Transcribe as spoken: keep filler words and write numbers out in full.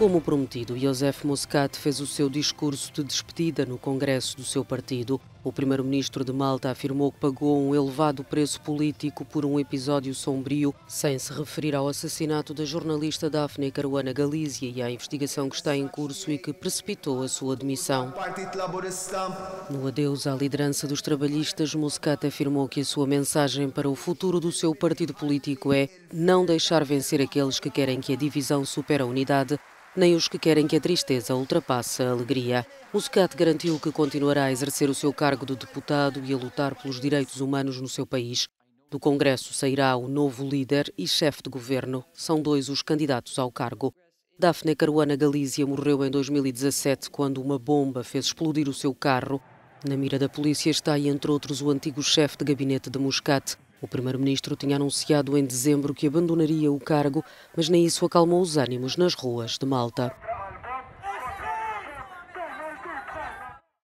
Como prometido, Joseph Muscat fez o seu discurso de despedida no Congresso do seu partido. O primeiro-ministro de Malta afirmou que pagou um elevado preço político por um episódio sombrio, sem se referir ao assassinato da jornalista Daphne Caruana Galizia e à investigação que está em curso e que precipitou a sua demissão. No adeus à liderança dos trabalhistas, Muscat afirmou que a sua mensagem para o futuro do seu partido político é não deixar vencer aqueles que querem que a divisão supere a unidade, nem os que querem que a tristeza ultrapasse a alegria. Muscat garantiu que continuará a exercer o seu cargo de deputado e a lutar pelos direitos humanos no seu país. Do Congresso sairá o novo líder e chefe de governo. São dois os candidatos ao cargo. Daphne Caruana Galizia morreu em dois mil e dezassete quando uma bomba fez explodir o seu carro. Na mira da polícia está, entre outros, o antigo chefe de gabinete de Muscat. O primeiro-ministro tinha anunciado em dezembro que abandonaria o cargo, mas nem isso acalmou os ânimos nas ruas de Malta.